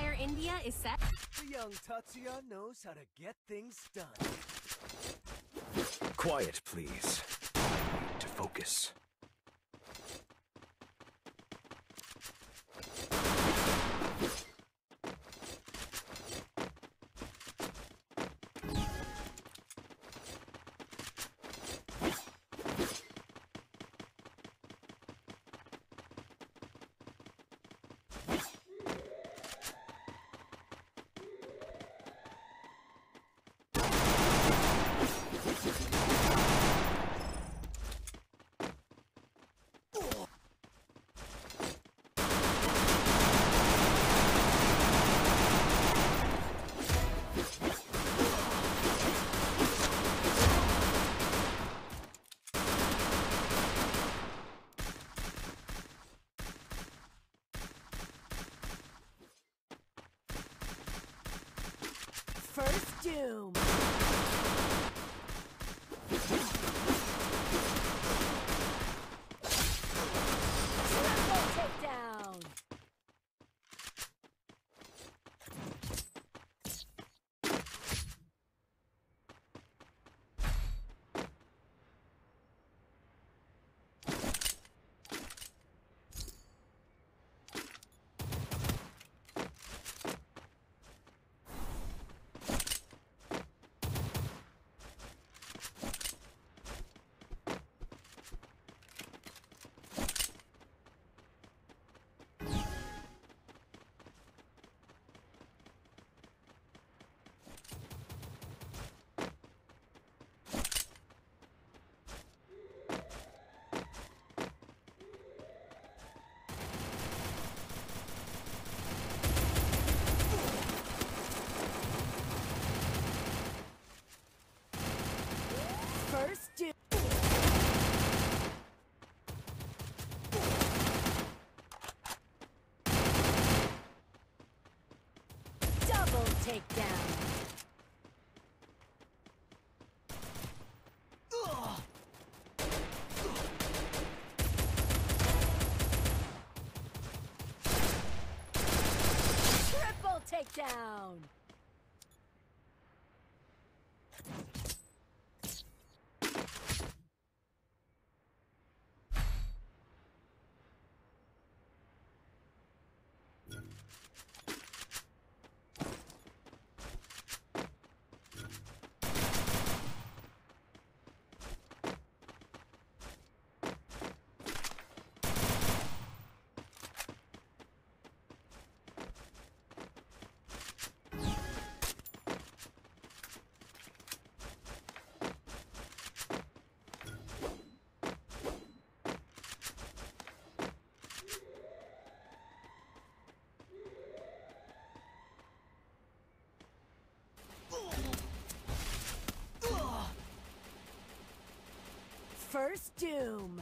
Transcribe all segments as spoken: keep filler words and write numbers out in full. Fire India is set. The young Tatsuya knows how to get things done. Quiet, please. I need to focus. First doom. Triple takedown. Take down. Ugh. Triple takedown. First doom.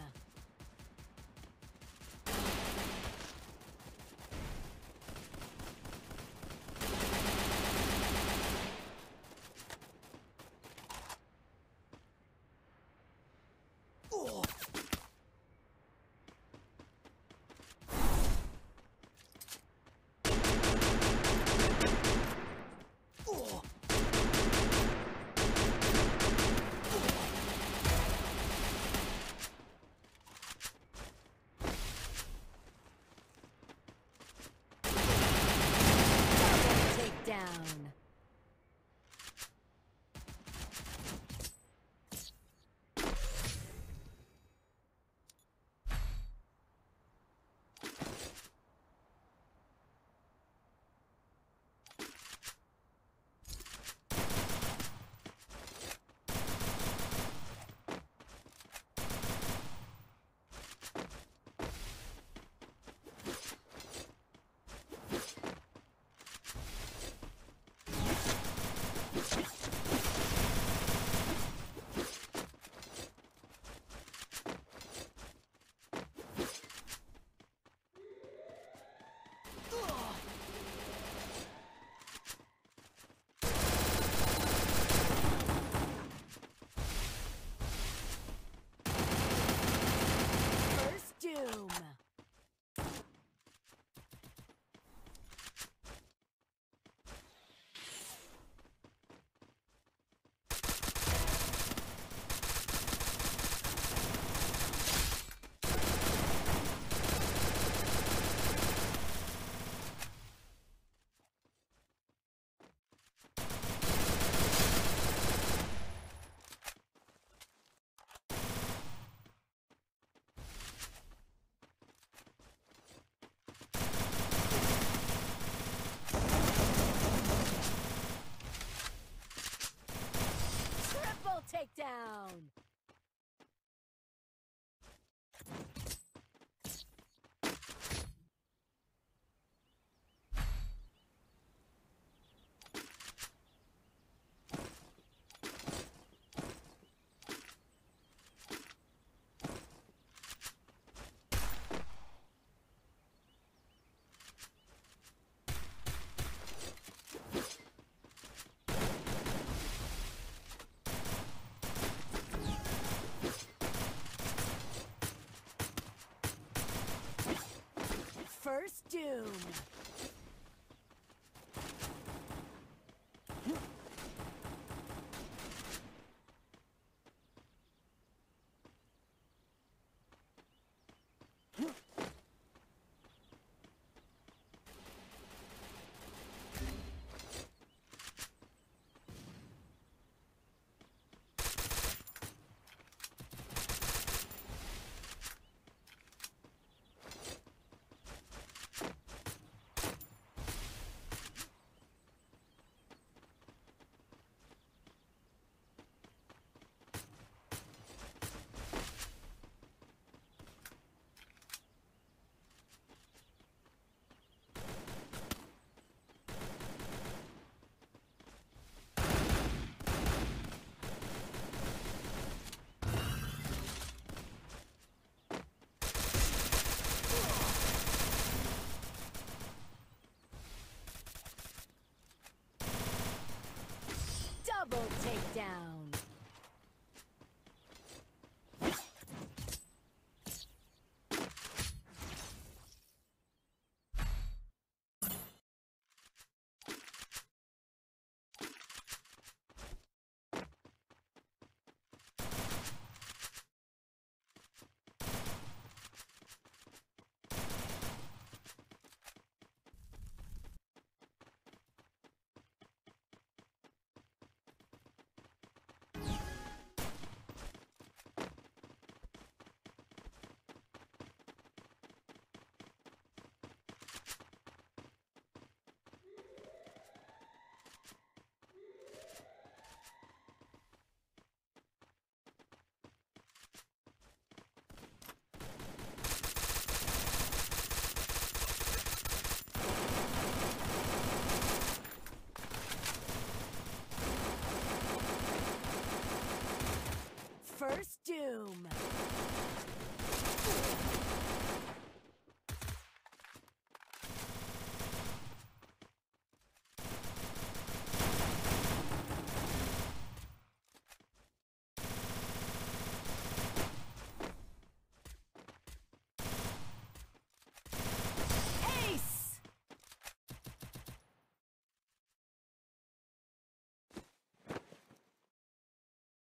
First Doom.